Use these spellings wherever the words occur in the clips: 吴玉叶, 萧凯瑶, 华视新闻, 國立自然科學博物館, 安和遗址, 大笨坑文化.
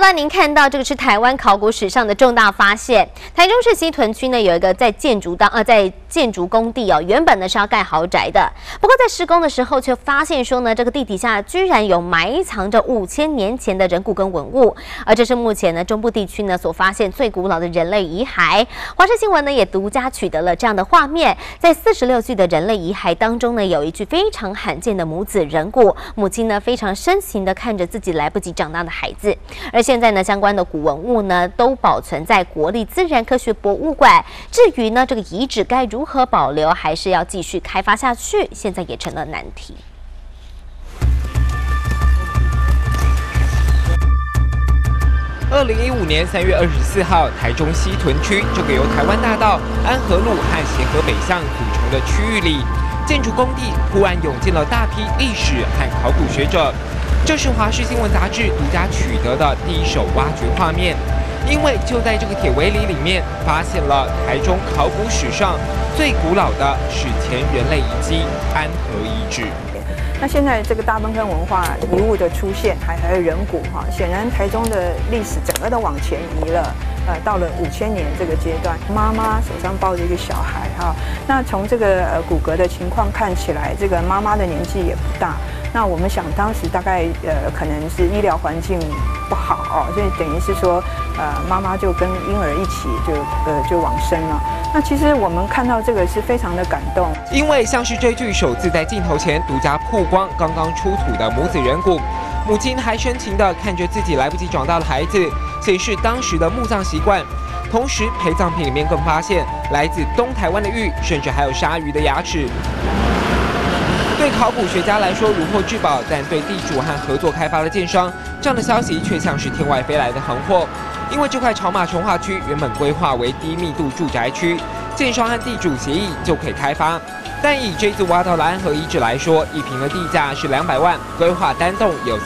下方您看到这个是台湾考古史上的重大发现。台中市西屯区呢有一个在建筑工地哦，原本呢是要盖豪宅的，不过在施工的时候却发现说呢，这个地底下居然有埋藏着5000年前的人骨跟文物，而这是目前呢中部地区呢所发现最古老的人类遗骸。华视新闻呢也独家取得了这样的画面，在46具的人类遗骸当中呢，有一具非常罕见的母子人骨，母亲呢非常深情地看着自己来不及长大的孩子。 而现在呢，相关的古文物呢都保存在国立自然科学博物馆。至于呢，这个遗址该如何保留，还是要继续开发下去，现在也成了难题。 2015年3月24号，台中西屯区这个由台湾大道、安和路和协和北向组成的区域里，建筑工地忽然涌进了大批历史和考古学者。这是华视新闻杂志独家取得的第一手挖掘画面，因为就在这个铁围篱里面，发现了台中考古史上最古老的史前人类遗迹——安和遗址。 那现在这个大笨坑文化遗物的出现，还有人骨哈，显然台中的历史整个都往前移了，到了5000年这个阶段，妈妈手上抱着一个小孩哈，那从这个骨骼的情况看起来，这个妈妈的年纪也不大。 那我们想，当时大概可能是医疗环境不好哦，所以等于是说，妈妈就跟婴儿一起就往生了。那其实我们看到这个是非常的感动，因为像是追剧首次在镜头前独家曝光刚刚出土的母子人骨，母亲还深情地看着自己来不及长大的孩子，显示当时的墓葬习惯。 同时，陪葬品里面更发现来自东台湾的玉，甚至还有鲨鱼的牙齿。对考古学家来说如获至宝，但对地主和合作开发的建商，这样的消息却像是天外飞来的行货。因为这块草马重划区原本规划为低密度住宅区，建商和地主协议就可以开发。但以这次挖到的安和遗址来说，一坪的地价是200万，规划单栋有3-4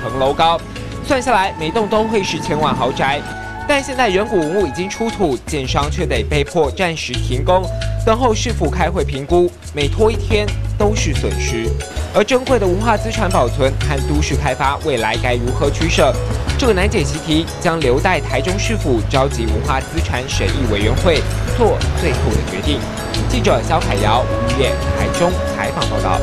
层楼高，算下来每栋都会是1000万豪宅。 但现在人骨文物已经出土，建商却得被迫暂时停工，等候市府开会评估。每拖一天都是损失，而珍贵的文化资产保存和都市开发未来该如何取舍，这个难解习题将留待台中市府召集文化资产审议委员会做最后的决定。记者萧凯瑶、吴玉叶，台中采访报道。